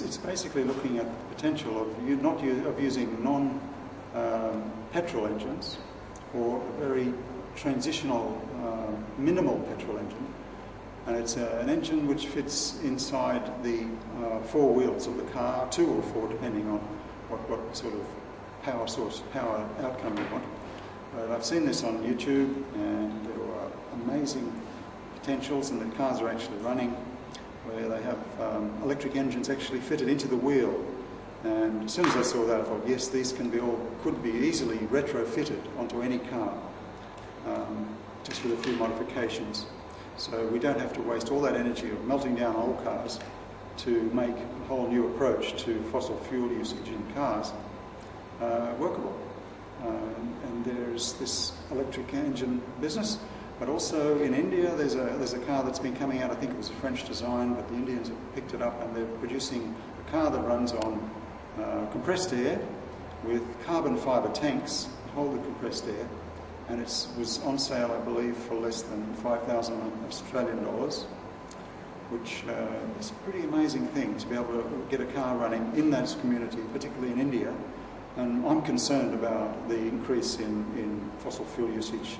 it's basically looking at the potential of using non-petrol engines, or a very transitional, minimal petrol engine. And it's an engine which fits inside the four wheels of the car, 2 or 4, depending on what sort of power source, power outcome you want. But I've seen this on YouTube, and there are amazing potentials, and the cars are actually running, where they have electric engines actually fitted into the wheel. And as soon as I saw that, I thought, yes, these can be could be easily retrofitted onto any car, just with a few modifications. So we don't have to waste all that energy of melting down old cars to make a whole new approach to fossil fuel usage in cars workable. And there's this electric engine business. But also in India, there's a car that's been coming out. I think it was a French design, but the Indians have picked it up, and they're producing a car that runs on compressed air with carbon fibre tanks that hold the compressed air. And it was on sale, I believe, for less than 5,000 Australian dollars, which is a pretty amazing thing to be able to get a car running in that community, particularly in India. And I'm concerned about the increase in fossil fuel usage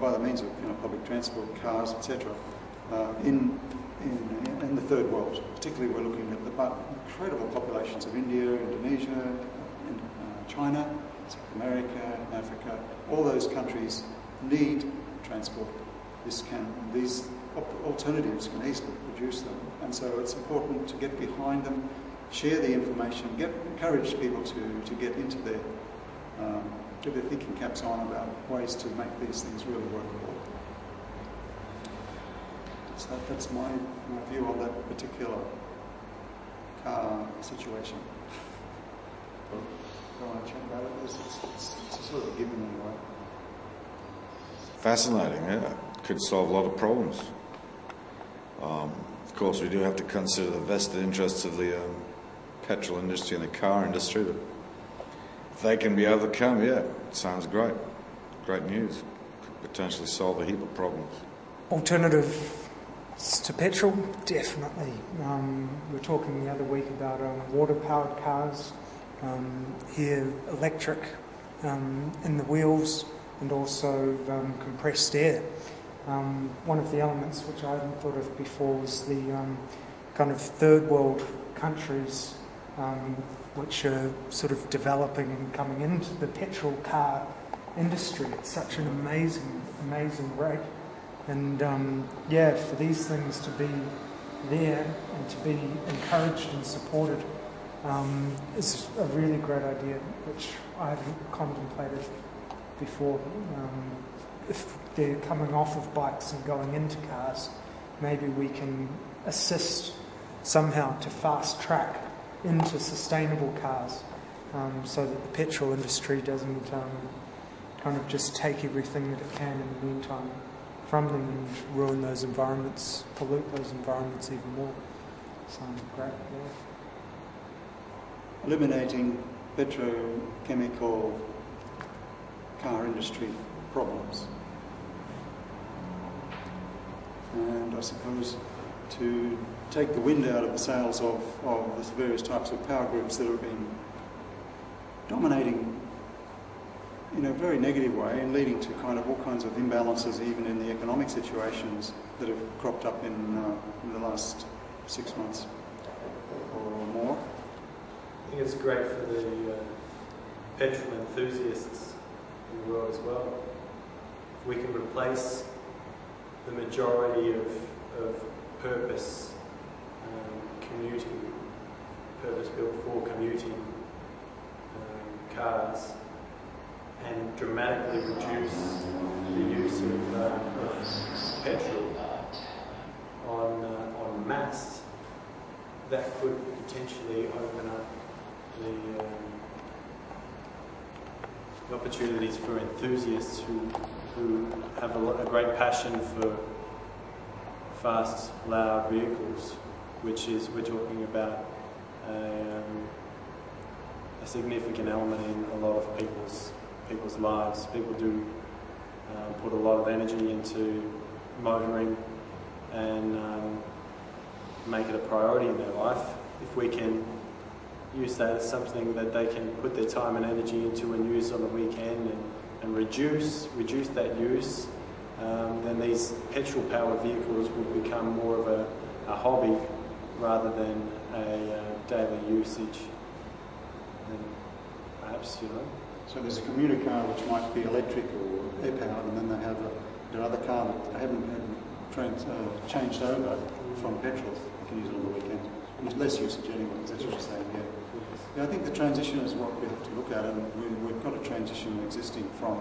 by the means of public transport, cars, etc. In the third world. Particularly we're looking at the incredible populations of India, Indonesia, and, China, South America, Africa. All those countries need transport. These alternatives can easily produce them. And so it's important to get behind them, share the information, encourage people to get into their get their thinking caps on about ways to make these things really workable. So that's my view on that particular car situation. Do you want to chat about it? It's sort of a given in a way. Fascinating, yeah. Could solve a lot of problems. Of course, we do have to consider the vested interests of the petrol industry and the car industry, but they can be overcome, yeah. Sounds great. Great news. Could potentially solve a heap of problems. Alternatives to petrol? Definitely. We were talking the other week about water-powered cars. Here, electric in the wheels, and also compressed air. One of the elements which I hadn't thought of before was the kind of third world countries which are sort of developing and coming into the petrol car industry at such an amazing, amazing rate. And yeah, for these things to be there and to be encouraged and supported is a really great idea, which I haven't contemplated before. If they're coming off of bikes and going into cars, maybe we can assist somehow to fast track into sustainable cars, so that the petrol industry doesn't kind of just take everything that it can in the meantime from them and ruin those environments, pollute those environments even more. Sounds great, yeah. Eliminating petrochemical car industry problems. And I suppose to take the wind out of the sails of the various types of power groups that have been dominating in a very negative way and leading to kind of all kinds of imbalances, even in the economic situations that have cropped up in the last 6 months or more. I think it's great for the petrol enthusiasts in the world as well. If we can replace the majority of purpose commuting, purpose-built for commuting cars, and dramatically reduce the use of petrol on mass, that could potentially open up the opportunities for enthusiasts who have a great passion for fast, loud vehicles, which is, we're talking about a significant element in a lot of people's lives. People do put a lot of energy into motoring and make it a priority in their life, if we can use that as something that they can put their time and energy into and use on the weekend and reduce that use, then these petrol-powered vehicles will become more of a hobby rather than a daily usage. And perhaps, you know. So there's a commuter car which might be electric or air-powered, and then they have another car that they haven't changed over from petrol. They can use it on the weekend. Less usage anyway, that's what you're saying, yeah. Yeah, I think the transition is what we have to look at, and we've got a transition existing from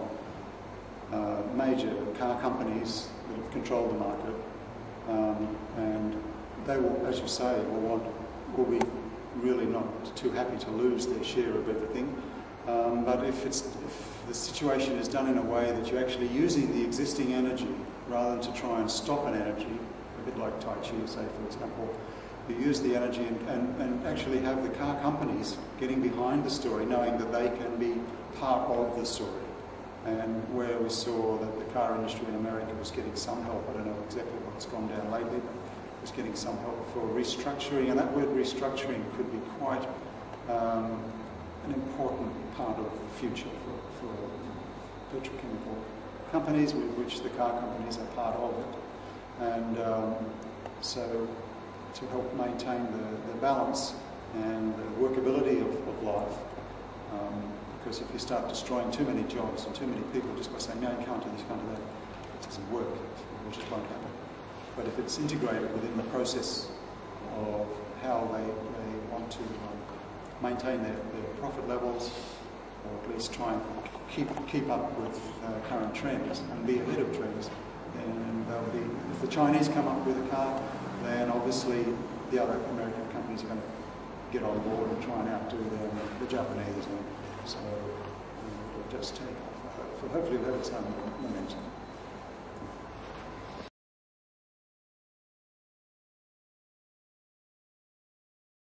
major car companies that have controlled the market, and they will, as you say, will be really not too happy to lose their share of everything. But if the situation is done in a way that you're actually using the existing energy rather than to try and stop an energy, a bit like Tai Chi, say, for example, you use the energy and actually have the car companies getting behind the story, knowing that they can be part of the story. And where we saw that the car industry in America was getting some help, I don't know exactly what's gone down lately, but it was getting some help for restructuring, and that word restructuring could be quite an important part of the future for petrochemical companies, with which the car companies are part of it. And so to help maintain the balance and the workability of life. Because if you start destroying too many jobs and too many people just by saying, no, you can't do this, you can't do that, it doesn't work, it just won't happen. But if it's integrated within the process of how they want to maintain their profit levels, or at least try and keep up with current trends and be ahead of trends, and they'll be, if the Chinese come up with a car, then obviously the other American companies are going to get on board and try and outdo them, the Japanese, and so it'll just take off. So hopefully we'll have some momentum.